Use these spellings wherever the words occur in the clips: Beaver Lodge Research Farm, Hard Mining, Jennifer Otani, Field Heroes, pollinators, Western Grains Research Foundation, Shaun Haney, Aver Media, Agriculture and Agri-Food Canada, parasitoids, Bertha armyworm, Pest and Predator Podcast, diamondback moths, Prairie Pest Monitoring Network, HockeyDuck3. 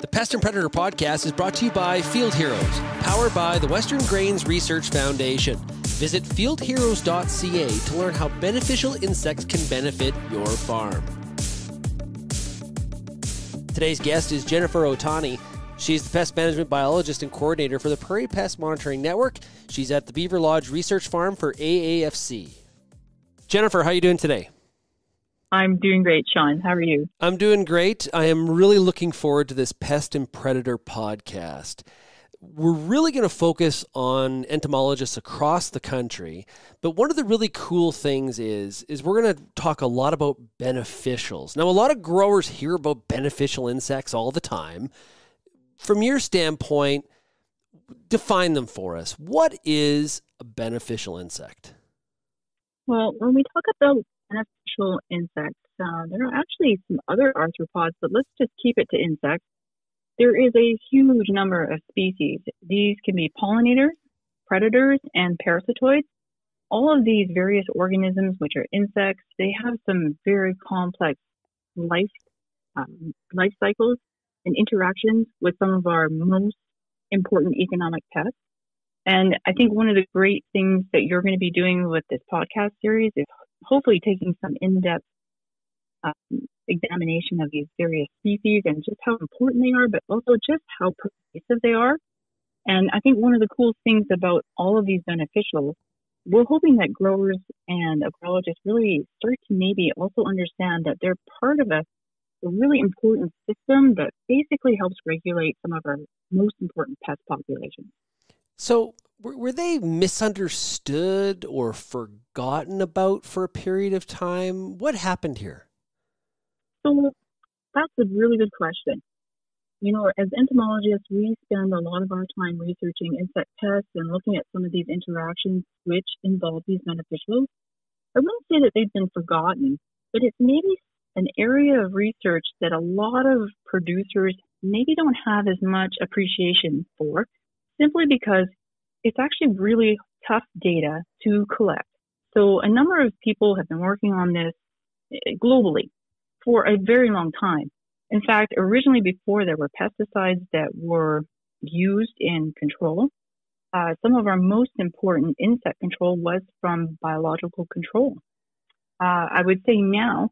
The Pest and Predator Podcast is brought to you by Field Heroes, powered by the Western Grains Research Foundation. Visit fieldheroes.ca to learn how beneficial insects can benefit your farm. Today's guest is Jennifer Otani. She's the pest management biologist and coordinator for the Prairie Pest Monitoring Network. She's at the Beaver Lodge Research Farm for AAFC. Jennifer, how are you doing today? I'm doing great, Sean. How are you? I'm doing great. I am really looking forward to this Pest and Predator podcast. We're really going to focus on entomologists across the country, but one of the really cool things is we're going to talk a lot about beneficials. Now, a lot of growers hear about beneficial insects all the time. From your standpoint, define them for us. What is a beneficial insect? Well, when we talk about beneficial insects, there are actually some other arthropods, but let's just keep it to insects. There is a huge number of species. These can be pollinators, predators, and parasitoids. All of these various organisms, which are insects, they have some very complex life cycles and interactions with some of our most important economic pests. And I think one of the great things that you're going to be doing with this podcast series is hopefully taking some in-depth examination of these various species and just how important they are, but also just how pervasive they are. And I think one of the cool things about all of these beneficials, we're hoping that growers and agrologists really start to maybe also understand that they're part of a really important system that basically helps regulate some of our most important pest populations. So were they misunderstood or forgotten about for a period of time? What happened here? So that's a really good question. You know, as entomologists, we spend a lot of our time researching insect pests and looking at some of these interactions which involve these beneficials. I wouldn't say that they've been forgotten, but it's maybe an area of research that a lot of producers maybe don't have as much appreciation for, simply because it's actually really tough data to collect. So a number of people have been working on this globally for a very long time. In fact, originally before there were pesticides that were used in control, some of our most important insect control was from biological control. I would say now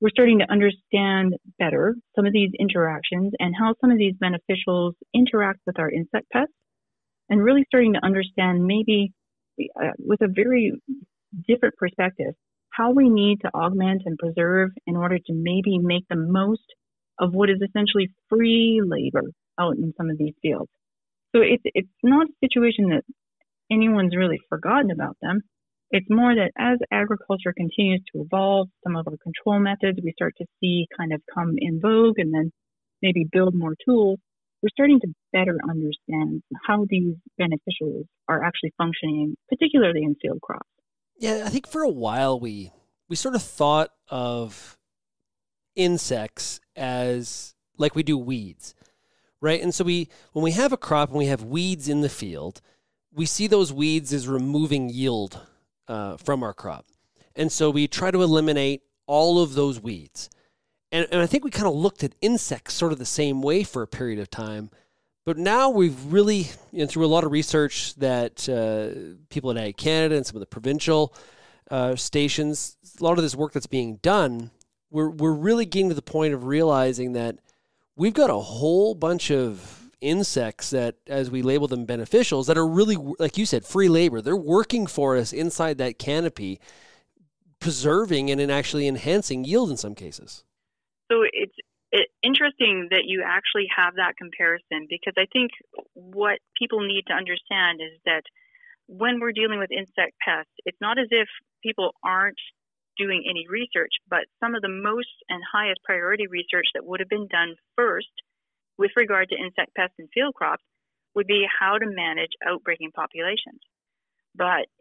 we're starting to understand better some of these interactions and how some of these beneficials interact with our insect pests, and really starting to understand maybe with a very different perspective how we need to augment and preserve in order to maybe make the most of what is essentially free labor out in some of these fields. So it's not a situation that anyone's really forgotten about them. It's more that as agriculture continues to evolve, some of our control methods we start to see kind of come in vogue and then maybe build more tools. We're starting to better understand how these beneficials are actually functioning, particularly in field crops. Yeah, I think for a while we sort of thought of insects as like we do weeds, right? And so when we have a crop and we have weeds in the field, we see those weeds as removing yield from our crop. And so we try to eliminate all of those weeds. And I think we kind of looked at insects sort of the same way for a period of time. But now we've really, through a lot of research that people at Ag Canada and some of the provincial stations, a lot of this work that's being done, we're really getting to the point of realizing that we've got a whole bunch of insects that, as we label them beneficials, that are really, like you said, free labor. They're working for us inside that canopy, preserving and actually enhancing yield in some cases. So it's interesting that you actually have that comparison, because I think what people need to understand is that when we're dealing with insect pests, it's not as if people aren't doing any research, but some of the most and highest priority research that would have been done first with regard to insect pests and field crops would be how to manage outbreaking populations. But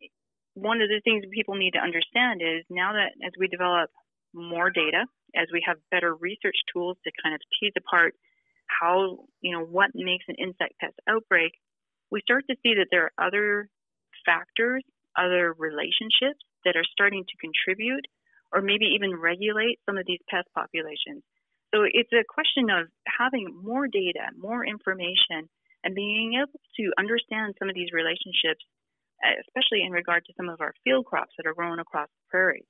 one of the things people need to understand is now that as we develop more data, as we have better research tools to kind of tease apart how, what makes an insect pest outbreak, we start to see that there are other factors, other relationships that are starting to contribute or maybe even regulate some of these pest populations. So it's a question of having more data, more information, and being able to understand some of these relationships, especially in regard to some of our field crops that are grown across the prairies.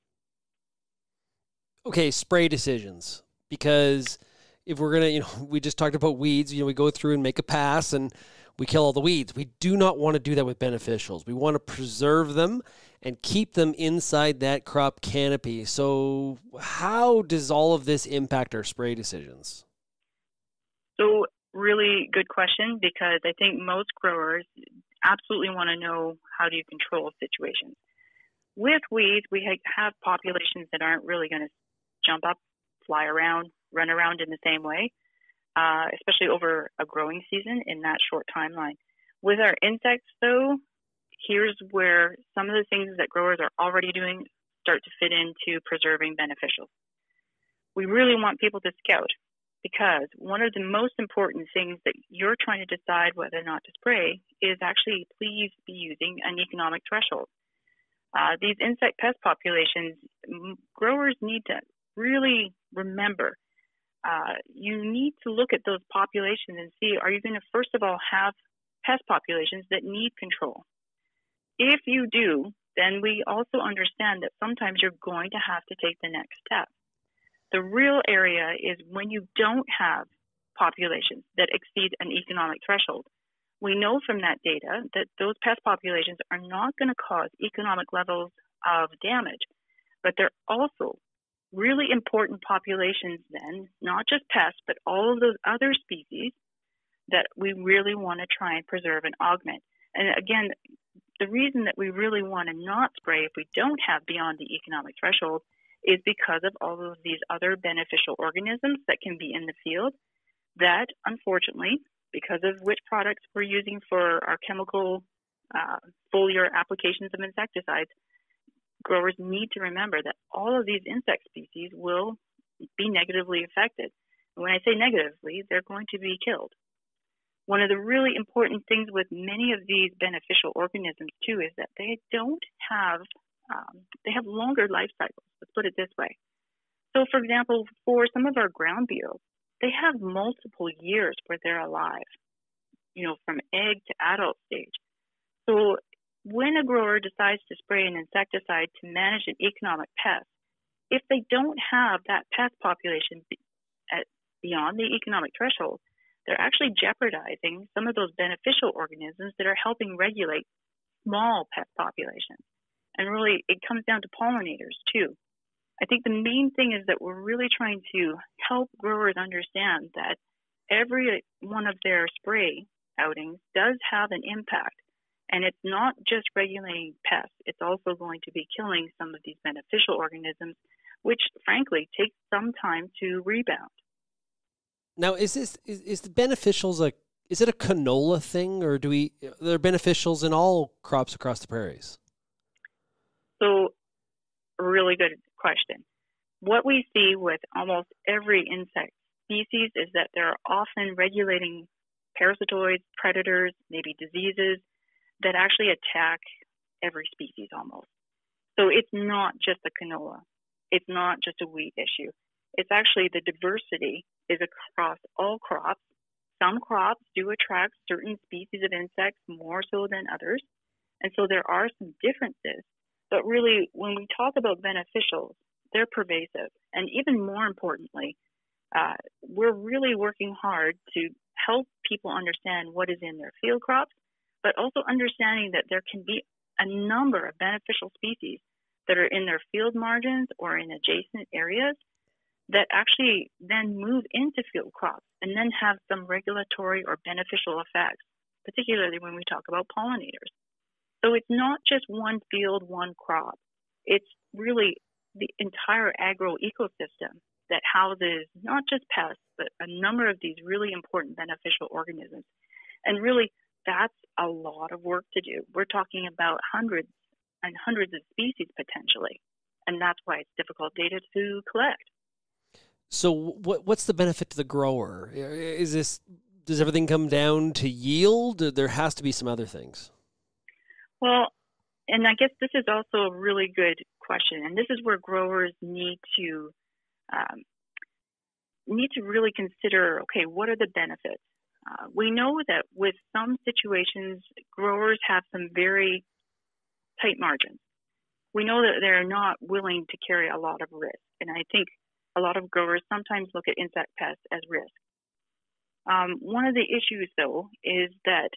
Okay, spray decisions. Because if we're going to, we just talked about weeds, we go through and make a pass and we kill all the weeds. We do not want to do that with beneficials. We want to preserve them and keep them inside that crop canopy. So how does all of this impact our spray decisions? So really good question, because I think most growers absolutely want to know, how do you control situations? With weeds, we have populations that aren't really going to jump up, fly around, run around in the same way, especially over a growing season in that short timeline. With our insects, though, here's where some of the things that growers are already doing start to fit into preserving beneficials. We really want people to scout, because one of the most important things that you're trying to decide whether or not to spray is actually please be using an economic threshold. These insect pest populations, growers need to really remember, you need to look at those populations and see, are you going to first of all have pest populations that need control? If you do, then we also understand that sometimes you're going to have to take the next step. The real area is when you don't have populations that exceed an economic threshold. We know from that data that those pest populations are not going to cause economic levels of damage, but they're also really important populations then, not just pests, but all of those other species that we really want to try and preserve and augment. And again, the reason that we really want to not spray if we don't have beyond the economic threshold is because of all of these other beneficial organisms that can be in the field that, unfortunately, because of which products we're using for our chemical foliar applications of insecticides, growers need to remember that all of these insect species will be negatively affected. When I say negatively, they're going to be killed. One of the really important things with many of these beneficial organisms, too, is that they don't have, they have longer life cycles. Let's put it this way. So, for example, for some of our ground beetles, they have multiple years where they're alive, from egg to adult stage. So when a grower decides to spray an insecticide to manage an economic pest, if they don't have that pest population beyond the economic threshold, they're actually jeopardizing some of those beneficial organisms that are helping regulate small pest populations. And really, it comes down to pollinators, too. I think the main thing is that we're really trying to help growers understand that every one of their spray outings does have an impact. And it's not just regulating pests, it's also going to be killing some of these beneficial organisms, which frankly takes some time to rebound. Now, is the beneficials is it a canola thing, or there are beneficials in all crops across the prairies? So, really good question. What we see with almost every insect species is that they're often regulating parasitoids, predators, maybe diseases, that actually attack every species almost. So it's not just a canola. It's not just a wheat issue. It's actually the diversity is across all crops. Some crops do attract certain species of insects more so than others. And so there are some differences. But really, when we talk about beneficials, they're pervasive. And even more importantly, we're really working hard to help people understand what is in their field crops, but also understanding that there can be a number of beneficial species that are in their field margins or in adjacent areas that actually then move into field crops and then have some regulatory or beneficial effects, particularly when we talk about pollinators. So it's not just one field, one crop. It's really the entire agro ecosystem that houses not just pests, but a number of these really important beneficial organisms. And really, that's a lot of work to do. We're talking about hundreds and hundreds of species potentially, and that's why it's difficult data to collect. So what's the benefit to the grower? Does everything come down to yield? There has to be some other things. Well, and I guess this is also a really good question, and this is where growers need to need to really consider, okay, what are the benefits? We know that with some situations, growers have some very tight margins. We know that they're not willing to carry a lot of risk. And I think a lot of growers sometimes look at insect pests as risk. One of the issues, though, is that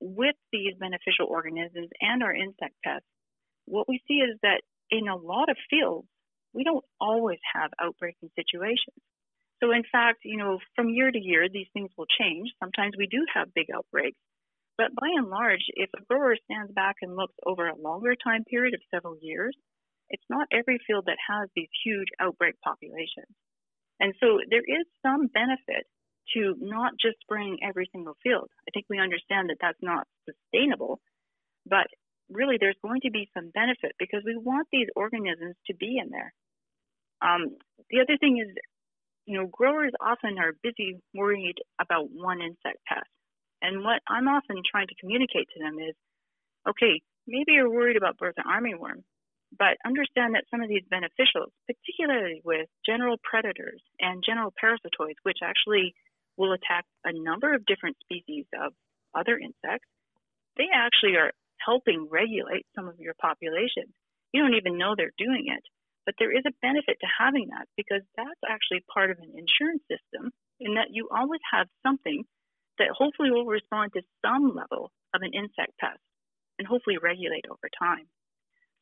with these beneficial organisms and our insect pests, what we see is that in a lot of fields, we don't always have outbreaking situations. So in fact, you know, from year to year, these things will change. Sometimes we do have big outbreaks. But by and large, if a grower stands back and looks over a longer time period of several years, it's not every field that has these huge outbreak populations. And so there is some benefit to not just spraying every single field. I think we understand that that's not sustainable, but really there's going to be some benefit because we want these organisms to be in there. The other thing is, you know, growers often are busy worried about one insect pest. And what I'm often trying to communicate to them is, okay, maybe you're worried about Bertha armyworm, but understand that some of these beneficials, particularly with general predators and general parasitoids, which actually will attack a number of different species of other insects, they actually are helping regulate some of your population. You don't even know they're doing it, but there is a benefit to having that because that's actually part of an insurance system in that you always have something that hopefully will respond to some level of an insect pest and hopefully regulate over time.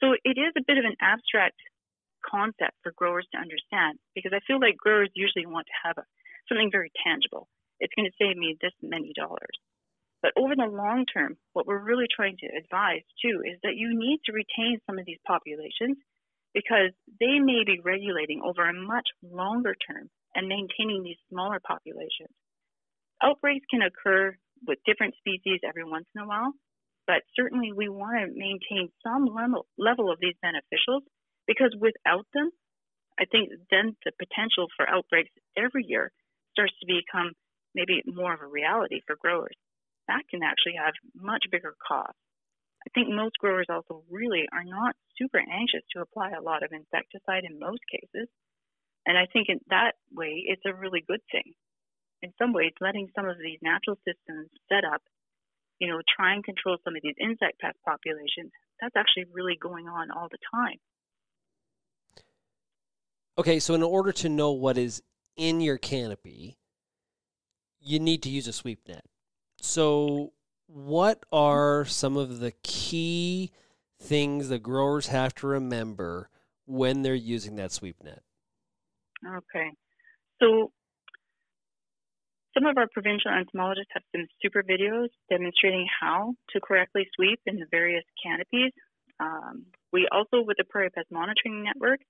So it is a bit of an abstract concept for growers to understand because I feel like growers usually want to have something very tangible. It's going to save me this many dollars. But over the long term, what we're really trying to advise too is that you need to retain some of these populations because they may be regulating over a much longer term and maintaining these smaller populations. Outbreaks can occur with different species every once in a while, but certainly we want to maintain some level of these beneficials because without them, I think then the potential for outbreaks every year starts to become maybe more of a reality for growers. That can actually have much bigger costs. I think most growers also really are not super anxious to apply a lot of insecticide in most cases, and I think in that way it's a really good thing. In some ways, letting some of these natural systems set up, you know, try and control some of these insect pest populations, that's actually really going on all the time. Okay, so in order to know what is in your canopy, you need to use a sweep net. So what are some of the key things that growers have to remember when they're using that sweep net? Okay, so some of our provincial entomologists have some super videos demonstrating how to correctly sweep in the various canopies. We also, with the Prairie Pest Monitoring Network,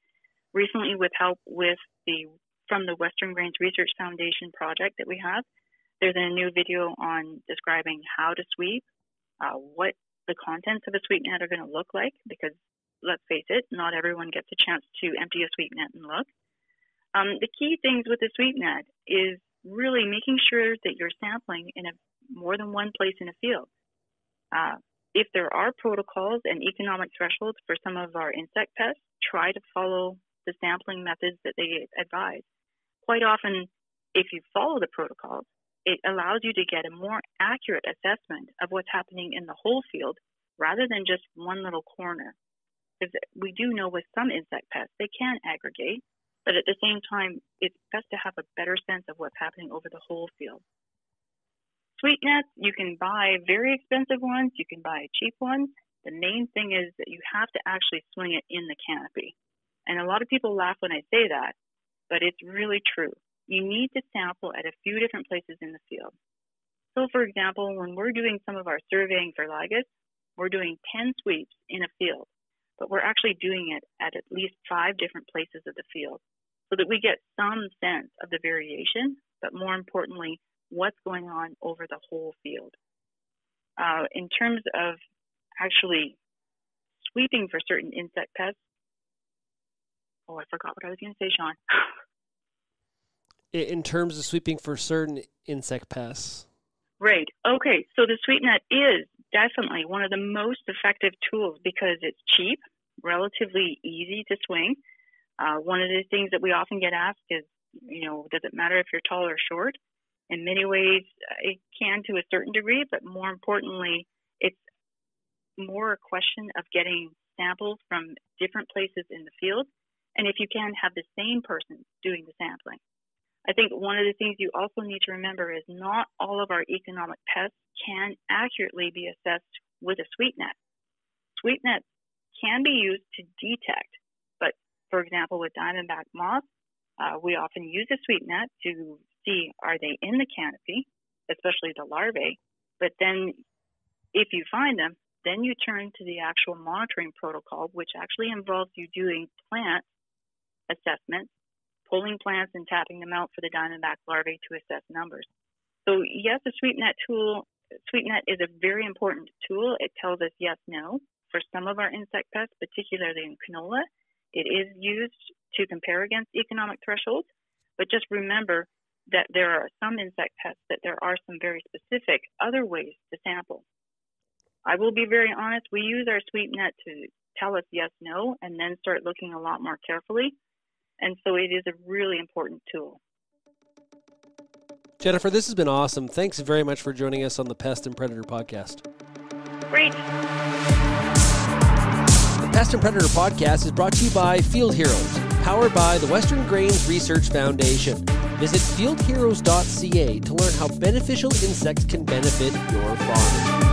recently with help from the Western Grains Research Foundation project that we have, there's a new video on describing how to sweep, what the contents of a sweep net are going to look like, because let's face it, not everyone gets a chance to empty a sweep net and look. The key things with the sweep net is really making sure that you're sampling in more than one place in a field. If there are protocols and economic thresholds for some of our insect pests, try to follow the sampling methods that they advise. Quite often, if you follow the protocols, it allows you to get a more accurate assessment of what's happening in the whole field rather than just one little corner. Because we do know with some insect pests, they can aggregate, but at the same time, it's best to have a better sense of what's happening over the whole field. Sweep nets, you can buy very expensive ones, you can buy cheap ones. The main thing is that you have to actually swing it in the canopy. And a lot of people laugh when I say that, but it's really true. You need to sample at a few different places in the field. So for example, when we're doing some of our surveying for ligus, we're doing 10 sweeps in a field, but we're actually doing it at least 5 different places of the field so that we get some sense of the variation, but more importantly, what's going on over the whole field. In terms of actually sweeping for certain insect pests, oh, I forgot what I was going to say, Sean. In terms of sweeping for certain insect pests. Right. Okay, so the sweep net is definitely one of the most effective tools because it's cheap, relatively easy to swing. One of the things that we often get asked is, you know, does it matter if you're tall or short? In many ways, it can to a certain degree, but more importantly, it's more a question of getting samples from different places in the field, and if you can, have the same person doing the sampling. I think one of the things you also need to remember is not all of our economic pests can accurately be assessed with a sweep net. Sweep nets can be used to detect, but for example, with diamondback moths, we often use a sweep net to see are they in the canopy, especially the larvae, but then if you find them, then you turn to the actual monitoring protocol, which actually involves you doing plant assessments, pulling plants and tapping them out for the diamondback larvae to assess numbers. So yes, the sweep net is a very important tool. It tells us yes, no. For some of our insect pests, particularly in canola, it is used to compare against economic thresholds. But just remember that there are some insect pests that there are some very specific other ways to sample. I will be very honest, we use our sweep net to tell us yes, no, and then start looking a lot more carefully. And so it is a really important tool. Jennifer, this has been awesome. Thanks very much for joining us on the Pest and Predator Podcast. Great. The Pest and Predator Podcast is brought to you by Field Heroes, powered by the Western Grains Research Foundation. Visit fieldheroes.ca to learn how beneficial insects can benefit your farm.